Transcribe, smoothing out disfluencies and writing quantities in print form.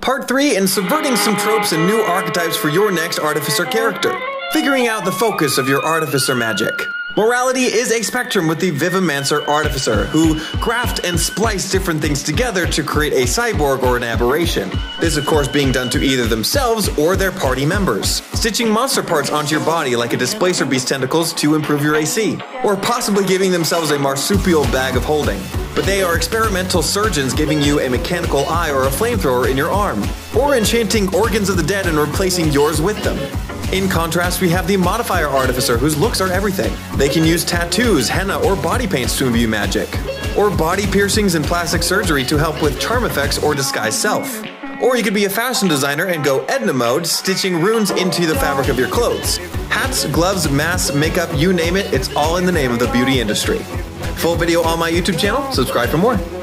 Part 3 in subverting some tropes and new archetypes for your next Artificer character. Figuring out the focus of your Artificer magic. Morality is a spectrum with the Vivimancer Artificer, who graft and splice different things together to create a cyborg or an aberration. This of course being done to either themselves or their party members. Stitching monster parts onto your body like a displacer beast tentacles to improve your AC, or possibly giving themselves a marsupial bag of holding. But they are experimental surgeons giving you a mechanical eye or a flamethrower in your arm, or enchanting organs of the dead and replacing yours with them. In contrast, we have the Modifier Artificer, whose looks are everything. They can use tattoos, henna, or body paints to imbue magic, or body piercings and plastic surgery to help with charm effects or disguise self. Or you could be a fashion designer and go Edna mode, stitching runes into the fabric of your clothes. Hats, gloves, masks, makeup, you name it, it's all in the name of the beauty industry. Full video on my YouTube channel, subscribe for more.